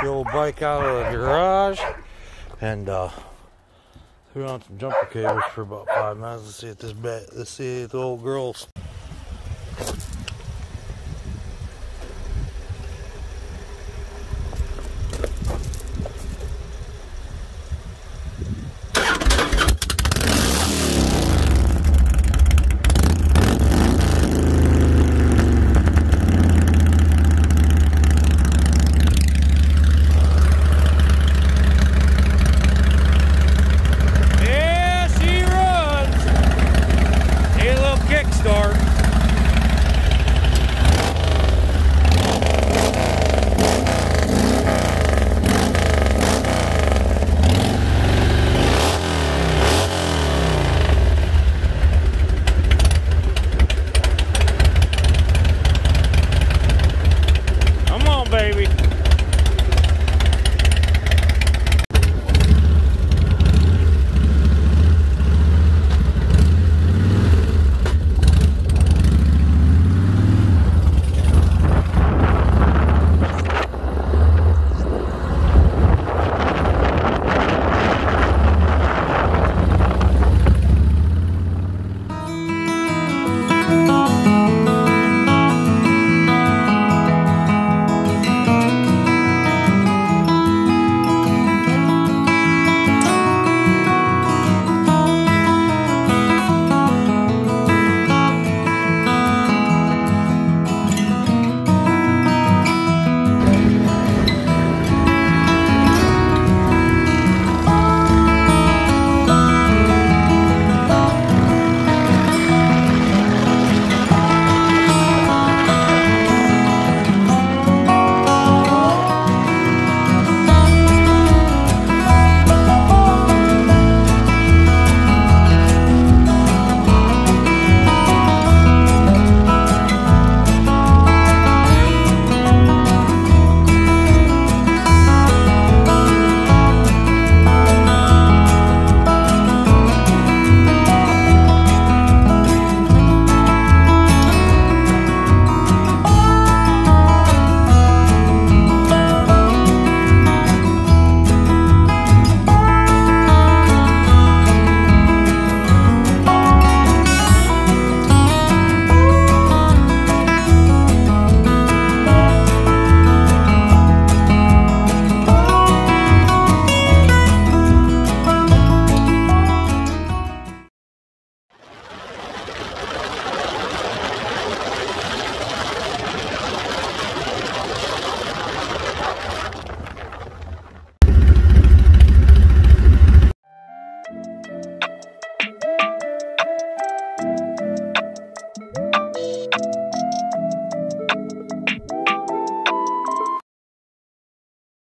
the old bike out of the garage and threw on some jumper cables for about 5 minutes. Let's see if the old girl's